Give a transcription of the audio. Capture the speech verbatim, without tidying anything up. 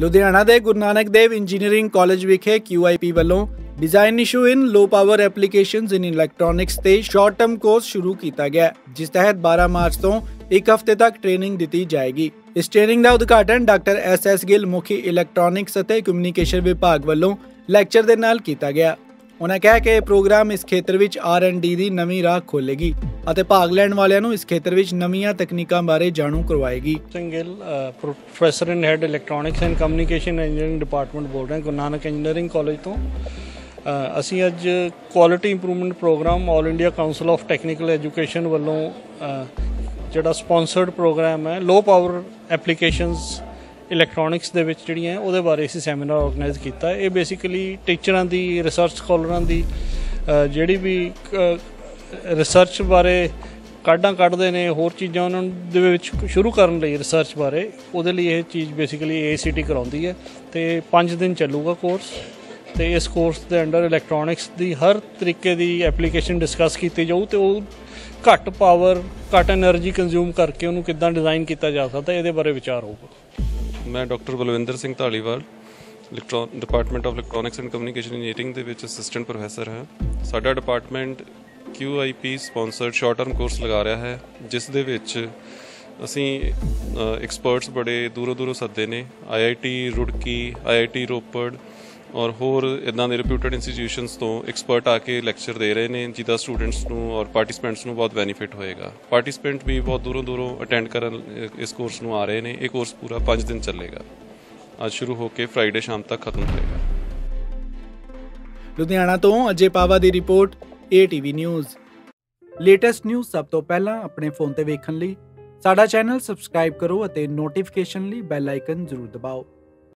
ਲੁਧਿਆਣਾ ਦੇ Guru Nanak Dev engineering college ਵਿਖੇ Q I P ਵੱਲੋਂ design issue in low power applications in electronics ते short term course शुरू किया गया, जिस तहत बारह मार्च तो एक हफ्ते तक ट्रेनिंग दी जाएगी। इस ट्रेनिंग का उद्घाटन डॉक्टर एस एस गिल मुखी इलैक्ट्रॉनिक्स ते कम्युनिकेशन विभाग वालों लैक्चर दे नाल किया गया। उन्हें कहा कि यह प्रोग्राम इस खेत्र विच आर एंड डी की नवी राह खोलेगी और भाग लैण वालियां नूं इस खेत्र विच नवीं तकनीकों बारे जाणू करवाएगी। सिंगल professor in head electronics and communication engineering department बोल रहे हैं, गुरु नानक इंजीनियरिंग कॉलेज तो ਅਸੀਂ ਅੱਜ quality improvement programme all India council of technical education ਵੱਲੋਂ ਜਿਹੜਾ ਸਪਾਂਸਰਡ ਪ੍ਰੋਗਰਾਮ ਹੈ ਲੋ ਪਾਵਰ ਐਪਲੀਕੇਸ਼ਨਸ ਇਲੈਕਟ੍ਰੋਨਿਕਸ ਦੇ ਵਿੱਚ ਜਿਹੜੀਆਂ ਉਹਦੇ ਬਾਰੇ ਅਸੀਂ ਸੈਮੀਨਾਰ ਆਰਗੇਨਾਈਜ਼ ਕੀਤਾ। ਇਹ ਬੇਸਿਕਲੀ ਟੀਚਰਾਂ ਦੀ ਰਿਸਰਚ ਸਕਾਲਰਾਂ ਦੀ ਜਿਹੜੀ ਵੀ ਰਿਸਰਚ ਬਾਰੇ ਕਾਢਾਂ ਕੱਢਦੇ ਨੇ ਹੋਰ ਚੀਜ਼ਾਂ ਉਹਨਾਂ ਦੇ ਵਿੱਚ ਸ਼ੁਰੂ ਕਰਨ ਲਈ ਰਿਸਰਚ ਬਾਰੇ ਉਹਦੇ ਲਈ ਇਹ ਚੀਜ਼ basically A I C T E ਕਰਾਉਂਦੀ ਹੈ ਤੇ ਪੰਜ ਦਿਨ ਚੱਲੂਗਾ ਕੋਰਸ। तो इस कोर्स के अंडर इलैक्ट्रॉनिक्स की हर तरीके की एप्लीकेशन डिस्कस की जाऊ तो घट पावर घट एनर्जी कंज्यूम करके उन्होंने किदा डिज़ाइन किया जा सकता है ये बारे विचार होगा। मैं डॉक्टर गोलवेंद्र सिंह तालीवाल इलैक्ट्रॉ department of electronics and communication engineering के असिस्टेंट प्रोफैसर हैं। साडा department Q I P sponsored short term course लगा रहा है जिस दे विच असी एक्सपर्ट्स बड़े दूरों दूरों सदे ने। I I T Roorkee I I T Ropar और होर इदा के रिप्यूटेड इंस्टीट्यूशनस तो एक्सपर्ट आके लैक्चर दे रहे हैं जिदा स्टूडेंट्स नूं और पार्टिसिपेंट्स नूं बहुत बैनीफिट होएगा। पार्टिसिपेंट भी बहुत दूरों दूरों अटेंड करन इस कोर्स नूं आ रहे हैं। ये कोर्स पूरा पाँच दिन चलेगा, आज शुरू होकर फ्राइडे शाम तक खत्म होएगा। लुधियाना तो अजय पावा की report A T V news. Latest news सब तो पहला अपने फोन ते वेखण लई साडा चैनल सबसक्राइब करो और नोटिफिकेशन लई बैल आइकन जरूर दबाओ।